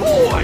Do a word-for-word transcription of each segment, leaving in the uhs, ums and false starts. boy!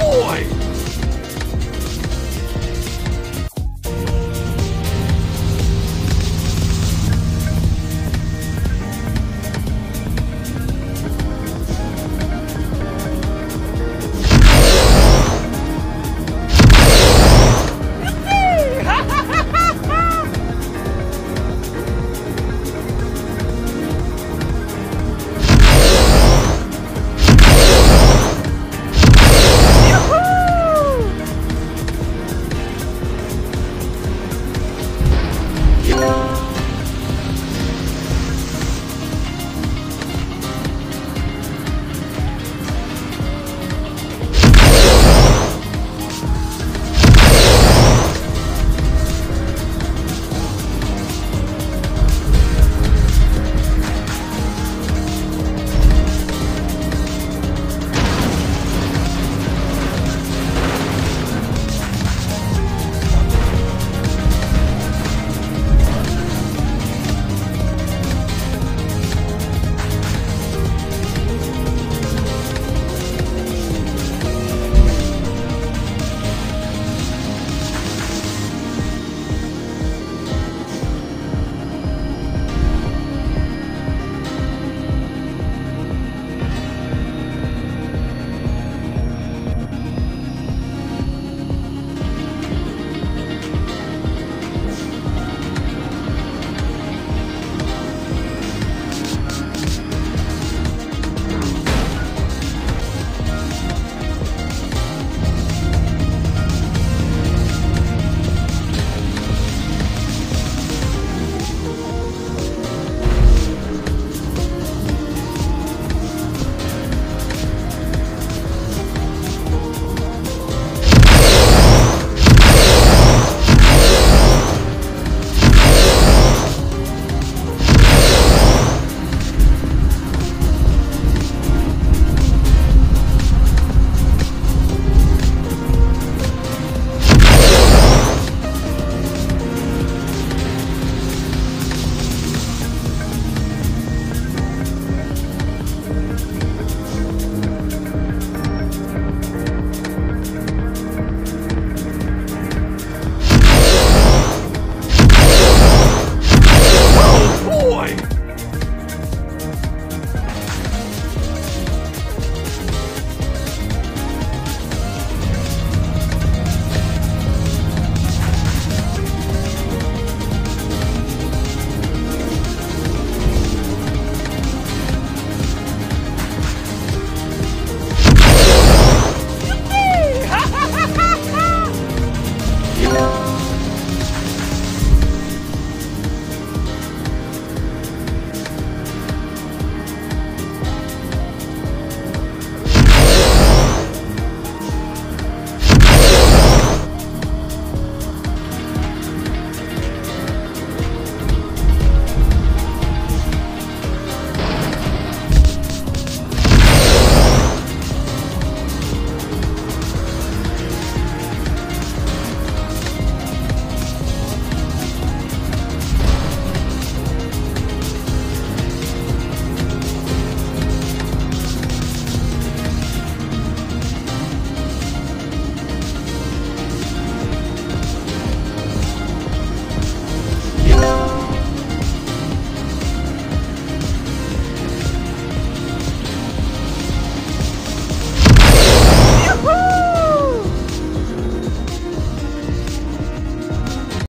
Oh,